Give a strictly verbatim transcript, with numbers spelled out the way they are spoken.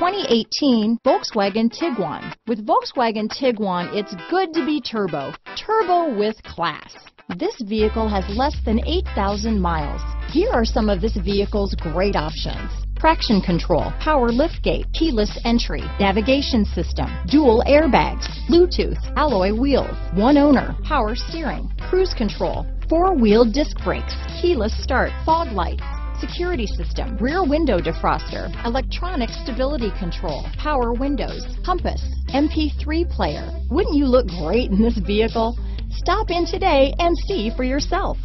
twenty eighteen Volkswagen Tiguan. With Volkswagen Tiguan, it's good to be turbo. Turbo with class. This vehicle has less than eight thousand miles. Here are some of this vehicle's great options. Traction control, power liftgate, keyless entry, navigation system, dual airbags, Bluetooth, alloy wheels, one owner, power steering, cruise control, four-wheel disc brakes, keyless start, fog lights, security system, rear window defroster, electronic stability control, power windows, compass, M P three player. Wouldn't you look great in this vehicle? Stop in today and see for yourself.